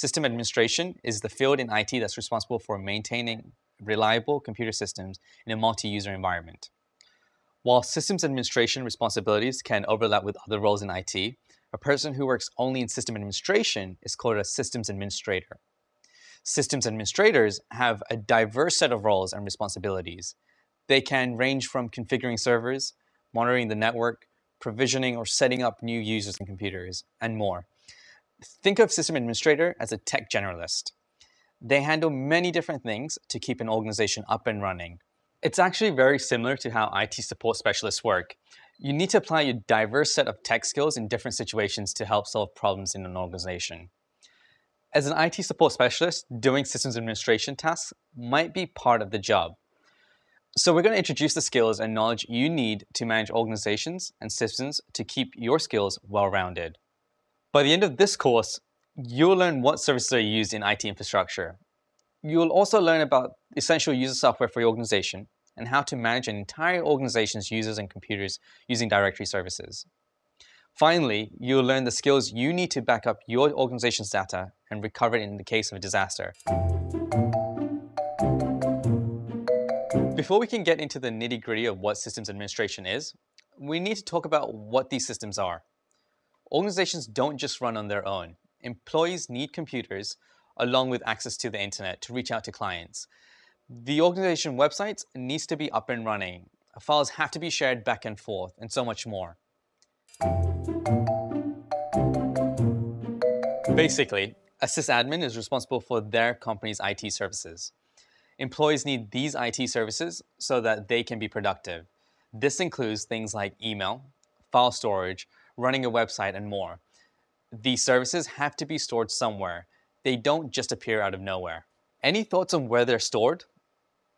System administration is the field in IT that's responsible for maintaining reliable computer systems in a multi-user environment. While systems administration responsibilities can overlap with other roles in IT, a person who works only in system administration is called a systems administrator. Systems administrators have a diverse set of roles and responsibilities. They can range from configuring servers, monitoring the network, provisioning or setting up new users and computers, and more. Think of system administrator as a tech generalist. They handle many different things to keep an organization up and running. It's actually very similar to how IT support specialists work. You need to apply your diverse set of tech skills in different situations to help solve problems in an organization. As an IT support specialist, doing systems administration tasks might be part of the job. So we're going to introduce the skills and knowledge you need to manage organizations and systems to keep your skills well-rounded. By the end of this course, you'll learn what services are used in IT infrastructure. You'll also learn about essential user software for your organization and how to manage an entire organization's users and computers using directory services. Finally, you'll learn the skills you need to back up your organization's data and recover it in the case of a disaster. Before we can get into the nitty-gritty of what systems administration is, we need to talk about what these systems are. Organizations don't just run on their own. Employees need computers along with access to the internet to reach out to clients. The organization website needs to be up and running. Files have to be shared back and forth, and so much more. Basically, a sysadmin is responsible for their company's IT services. Employees need these IT services so that they can be productive. This includes things like email, file storage, running a website, and more. These services have to be stored somewhere. They don't just appear out of nowhere. Any thoughts on where they're stored?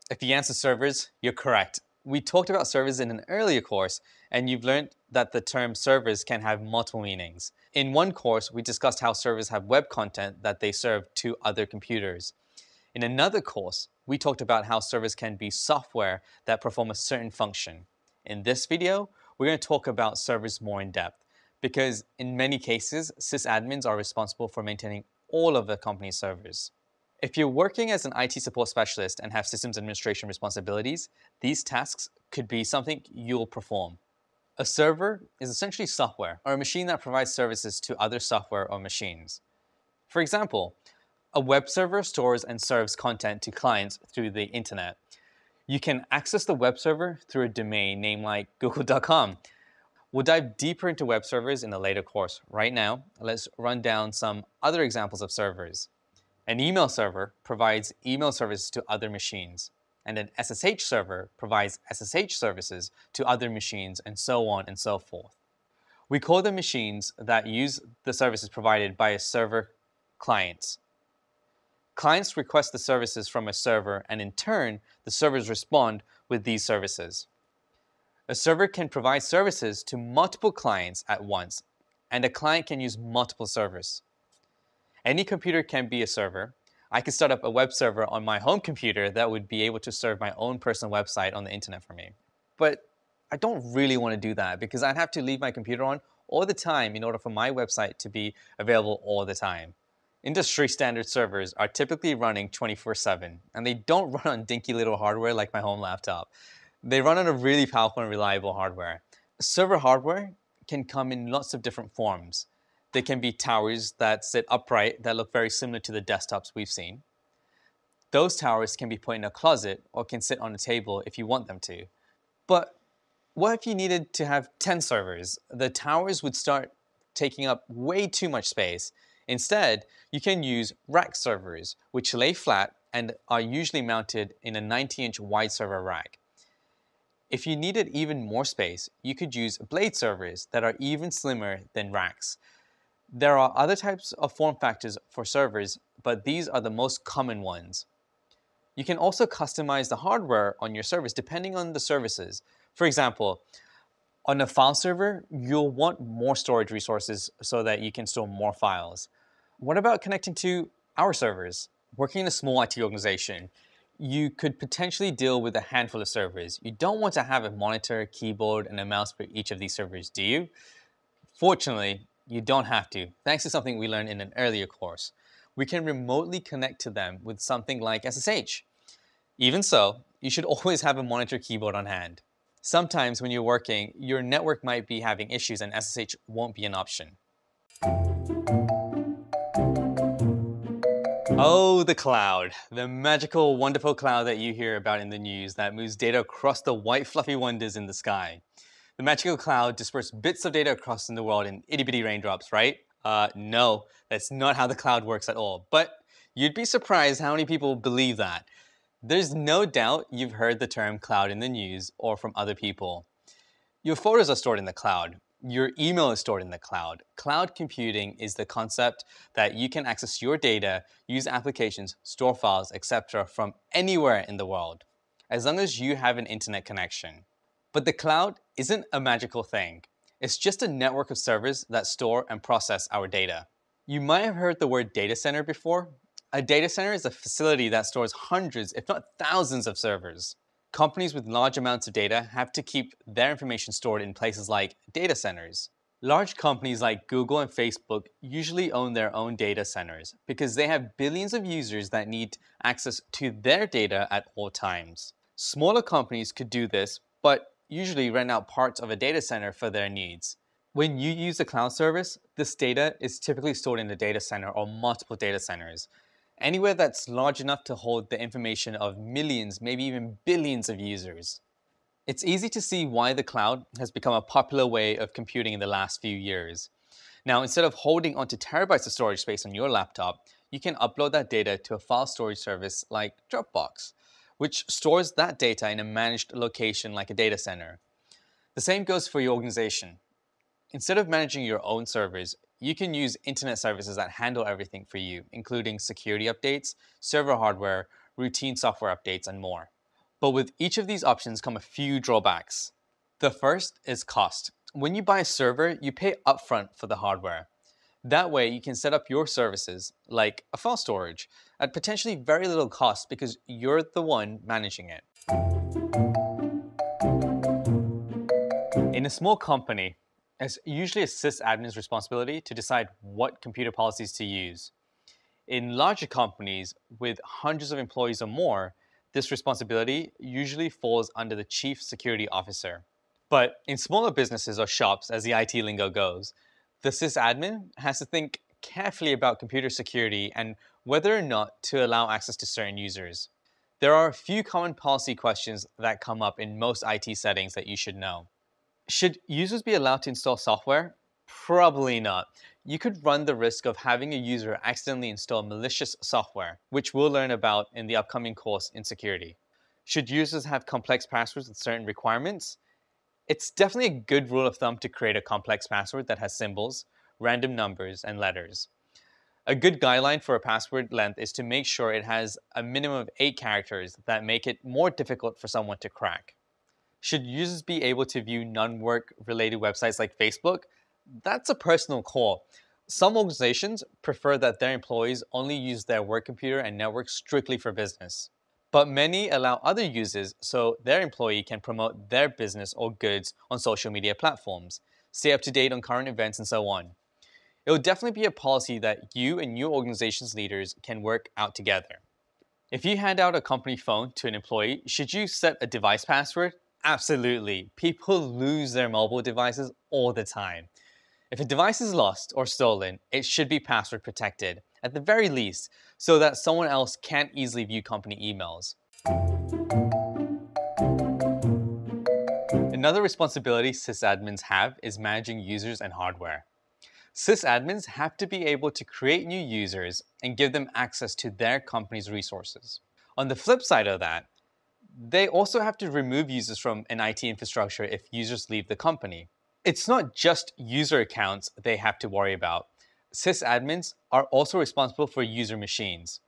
If the answer is servers, you're correct. We talked about servers in an earlier course, and you've learned that the term servers can have multiple meanings. In one course, we discussed how servers have web content that they serve to other computers. In another course, we talked about how servers can be software that perform a certain function. In this video, we're going to talk about servers more in depth, because in many cases, sysadmins are responsible for maintaining all of the company's servers. If you're working as an IT support specialist and have systems administration responsibilities, these tasks could be something you'll perform. A server is essentially software, or a machine that provides services to other software or machines. For example, a web server stores and serves content to clients through the internet. You can access the web server through a domain name like google.com. We'll dive deeper into web servers in a later course. Right now, let's run down some other examples of servers. An email server provides email services to other machines, and an SSH server provides SSH services to other machines, and so on and so forth. We call the machines that use the services provided by a server clients. Clients request the services from a server, and in turn, the servers respond with these services. A server can provide services to multiple clients at once, and a client can use multiple servers. Any computer can be a server. I could start up a web server on my home computer that would be able to serve my own personal website on the internet for me. But I don't really want to do that, because I'd have to leave my computer on all the time in order for my website to be available all the time. Industry standard servers are typically running 24/7, and they don't run on dinky little hardware like my home laptop. They run on a really powerful and reliable hardware. Server hardware can come in lots of different forms. They can be towers that sit upright that look very similar to the desktops we've seen. Those towers can be put in a closet or can sit on a table if you want them to. But what if you needed to have 10 servers? The towers would start taking up way too much space. Instead, you can use rack servers, which lay flat and are usually mounted in a 90-inch wide server rack. If you needed even more space, you could use blade servers that are even slimmer than racks. There are other types of form factors for servers, but these are the most common ones. You can also customize the hardware on your servers depending on the services. For example, on a file server, you'll want more storage resources so that you can store more files. What about connecting to our servers? Working in a small IT organization, you could potentially deal with a handful of servers. You don't want to have a monitor, keyboard, and a mouse for each of these servers, do you? Fortunately, you don't have to, thanks to something we learned in an earlier course. we can remotely connect to them with something like SSH. Even so, you should always have a monitor keyboard on hand. Sometimes when you're working, your network might be having issues and SSH won't be an option. Oh, the cloud. The magical, wonderful cloud that you hear about in the news that moves data across the white fluffy wonders in the sky. The magical cloud disperses bits of data across in the world in itty-bitty raindrops, right? No, that's not how the cloud works at all. But you'd be surprised how many people believe that. There's no doubt you've heard the term cloud in the news or from other people. Your photos are stored in the cloud. Your email is stored in the cloud. Cloud computing is the concept that you can access your data, use applications, store files, etc. from anywhere in the world, as long as you have an internet connection. But the cloud isn't a magical thing. It's just a network of servers that store and process our data. You might have heard the word data center before. A data center is a facility that stores hundreds, if not thousands, of servers. Companies with large amounts of data have to keep their information stored in places like data centers. Large companies like Google and Facebook usually own their own data centers because they have billions of users that need access to their data at all times. Smaller companies could do this, but usually rent out parts of a data center for their needs. When you use a cloud service, this data is typically stored in a data center or multiple data centers. Anywhere that's large enough to hold the information of millions, maybe even billions of users. It's easy to see why the cloud has become a popular way of computing in the last few years. Now, instead of holding onto terabytes of storage space on your laptop, you can upload that data to a file storage service like Dropbox, which stores that data in a managed location like a data center. The same goes for your organization. Instead of managing your own servers, you can use internet services that handle everything for you, including security updates, server hardware, routine software updates, and more. But with each of these options come a few drawbacks. The first is cost. When you buy a server, you pay upfront for the hardware. That way, you can set up your services, like a file storage, at potentially very little cost because you're the one managing it. In a small company, it's usually a sysadmin's responsibility to decide what computer policies to use. In larger companies with hundreds of employees or more, this responsibility usually falls under the chief security officer. But in smaller businesses or shops, as the IT lingo goes, the sysadmin has to think carefully about computer security and whether or not to allow access to certain users. There are a few common policy questions that come up in most IT settings that you should know. Should users be allowed to install software? Probably not. You could run the risk of having a user accidentally install malicious software, which we'll learn about in the upcoming course in security. Should users have complex passwords with certain requirements? It's definitely a good rule of thumb to create a complex password that has symbols, random numbers, and letters. A good guideline for a password length is to make sure it has a minimum of 8 characters that make it more difficult for someone to crack. Should users be able to view non-work related websites like Facebook? That's a personal call. Some organizations prefer that their employees only use their work computer and network strictly for business. But many allow other users so their employee can promote their business or goods on social media platforms, stay up to date on current events, and so on. It will definitely be a policy that you and your organization's leaders can work out together. If you hand out a company phone to an employee, should you set a device password? Absolutely. People lose their mobile devices all the time. If a device is lost or stolen, it should be password protected, at the very least, so that someone else can't easily view company emails. Another responsibility sysadmins have is managing users and hardware. Sysadmins have to be able to create new users and give them access to their company's resources. On the flip side of that, they also have to remove users from an IT infrastructure if users leave the company. It's not just user accounts they have to worry about. Sysadmins are also responsible for user machines.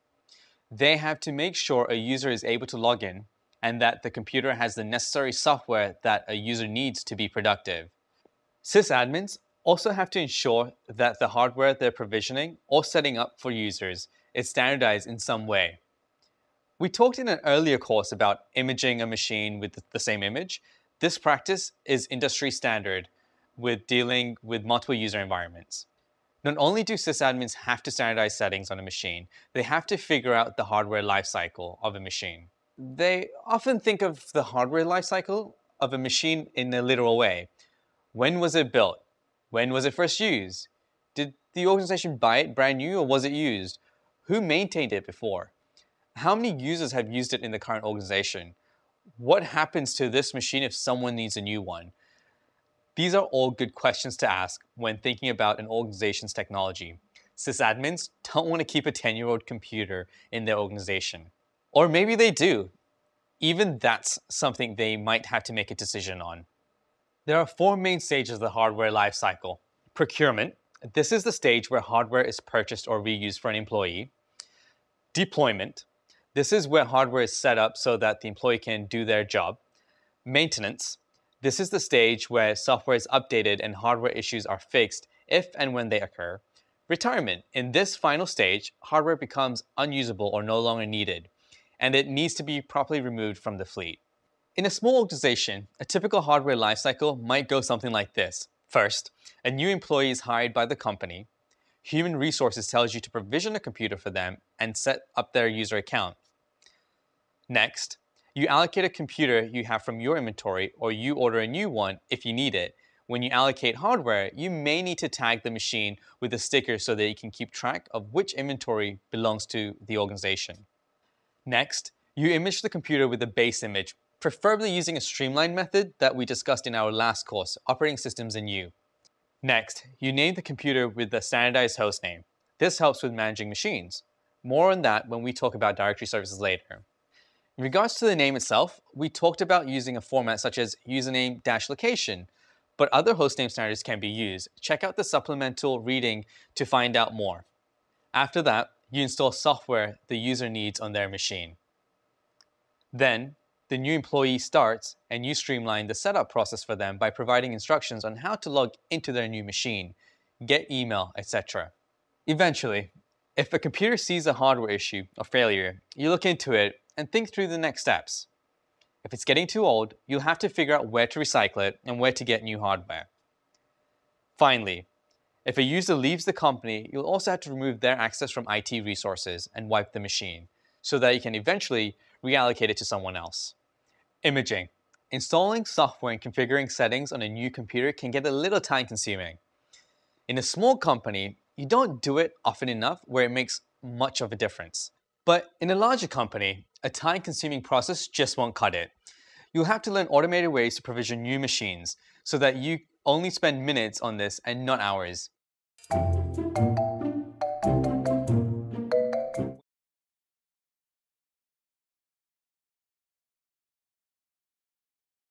They have to make sure a user is able to log in and that the computer has the necessary software that a user needs to be productive. Sysadmins also have to ensure that the hardware they're provisioning or setting up for users is standardized in some way. We talked in an earlier course about imaging a machine with the same image. This practice is industry standard with dealing with multiple user environments. Not only do sysadmins have to standardize settings on a machine, they have to figure out the hardware lifecycle of a machine. They often think of the hardware lifecycle of a machine in a literal way. When was it built? When was it first used? Did the organization buy it brand new or was it used? Who maintained it before? How many users have used it in the current organization? What happens to this machine if someone needs a new one? These are all good questions to ask when thinking about an organization's technology. Sysadmins don't want to keep a 10-year-old computer in their organization. Or maybe they do. Even that's something they might have to make a decision on. There are four main stages of the hardware lifecycle. Procurement. This is the stage where hardware is purchased or reused for an employee. Deployment. This is where hardware is set up so that the employee can do their job. Maintenance. This is the stage where software is updated and hardware issues are fixed if and when they occur. Retirement. In this final stage, hardware becomes unusable or no longer needed, and it needs to be properly removed from the fleet. In a small organization, a typical hardware lifecycle might go something like this. First, a new employee is hired by the company. Human resources tells you to provision a computer for them and set up their user account. Next, you allocate a computer you have from your inventory, or you order a new one if you need it. When you allocate hardware, you may need to tag the machine with a sticker so that you can keep track of which inventory belongs to the organization. Next, you image the computer with a base image, preferably using a streamlined method that we discussed in our last course, Operating Systems in U. Next, you name the computer with a standardized host name. This helps with managing machines. More on that when we talk about directory services later. In regards to the name itself, we talked about using a format such as username-location, but other hostname standards can be used. Check out the supplemental reading to find out more. After that, you install software the user needs on their machine. Then, the new employee starts, and you streamline the setup process for them by providing instructions on how to log into their new machine, get email, etc. Eventually, if a computer sees a hardware issue or failure, you look into it and think through the next steps. If it's getting too old, you'll have to figure out where to recycle it and where to get new hardware. Finally, if a user leaves the company, you'll also have to remove their access from IT resources and wipe the machine, so that you can eventually reallocate it to someone else. Imaging. Installing software and configuring settings on a new computer can get a little time-consuming. In a small company, you don't do it often enough where it makes much of a difference. But in a larger company, a time-consuming process just won't cut it. You'll have to learn automated ways to provision new machines so that you only spend minutes on this and not hours.